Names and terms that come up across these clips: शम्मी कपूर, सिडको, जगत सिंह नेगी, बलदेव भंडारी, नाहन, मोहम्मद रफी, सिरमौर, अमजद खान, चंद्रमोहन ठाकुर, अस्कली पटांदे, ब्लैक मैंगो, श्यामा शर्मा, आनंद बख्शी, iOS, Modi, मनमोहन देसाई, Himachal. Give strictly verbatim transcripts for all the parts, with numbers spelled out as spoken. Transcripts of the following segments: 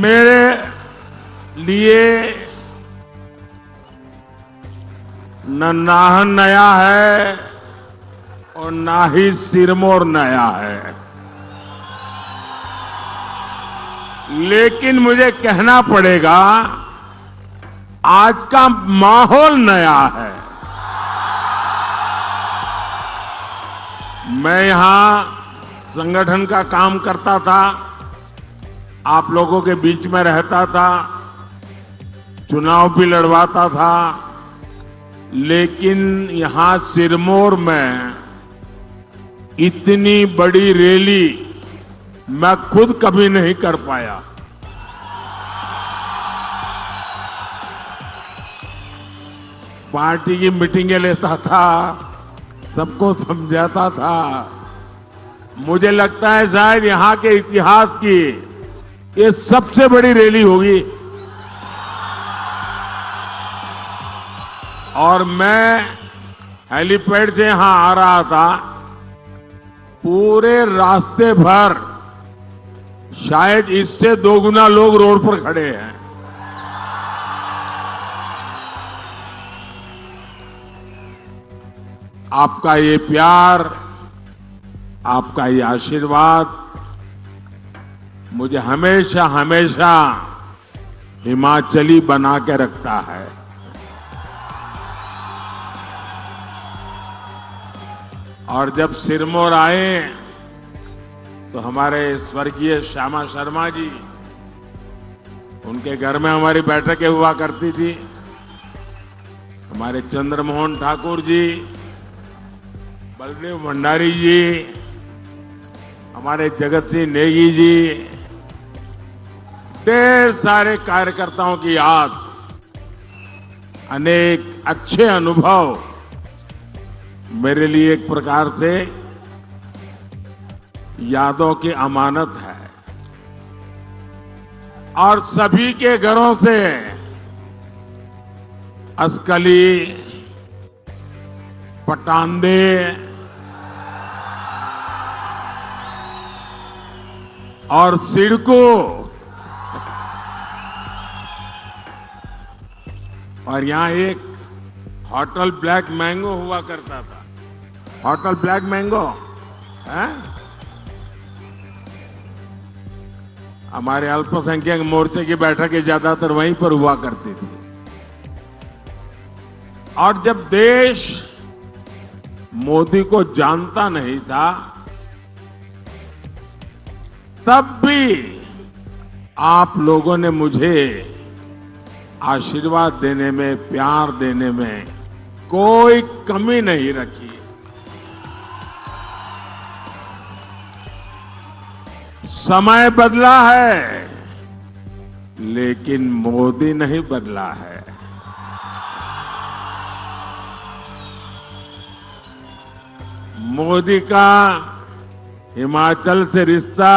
मेरे लिए न नाहन नया है और ना ही सिरमौर नया है, लेकिन मुझे कहना पड़ेगा आज का माहौल नया है। मैं यहां संगठन का काम करता था, आप लोगों के बीच में रहता था, चुनाव भी लड़वाता था, लेकिन यहां सिरमौर में इतनी बड़ी रैली मैं खुद कभी नहीं कर पाया। पार्टी की मीटिंगें लेता था, सबको समझाता था। मुझे लगता है शायद यहाँ के इतिहास की ये सबसे बड़ी रैली होगी और मैं हेलीपैड से यहाँ आ रहा था, पूरे रास्ते भर शायद इससे दोगुना लोग रोड पर खड़े हैं। आपका ये प्यार, आपका ये आशीर्वाद मुझे हमेशा हमेशा हिमाचली बना के रखता है। और जब सिरमौर आए तो हमारे स्वर्गीय श्यामा शर्मा जी, उनके घर में हमारी बैठकें हुआ करती थी, हमारे चंद्रमोहन ठाकुर जी, बलदेव भंडारी जी, हमारे जगत सिंह नेगी जी, ढेर सारे कार्यकर्ताओं की याद, अनेक अच्छे अनुभव मेरे लिए एक प्रकार से यादों की अमानत है। और सभी के घरों से अस्कली पटांदे, और सिडको, और यहां एक होटल ब्लैक मैंगो हुआ करता था, होटल ब्लैक मैंगो है? हमारे अल्पसंख्यक मोर्चे की बैठकें ज्यादातर वहीं पर हुआ करती थी। और जब देश मोदी को जानता नहीं था, तब भी आप लोगों ने मुझे आशीर्वाद देने में, प्यार देने में कोई कमी नहीं रखी। समय बदला है, लेकिन मोदी नहीं बदला है। मोदी का हिमाचल से रिश्ता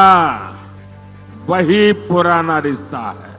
वही पुराना रिश्ता है।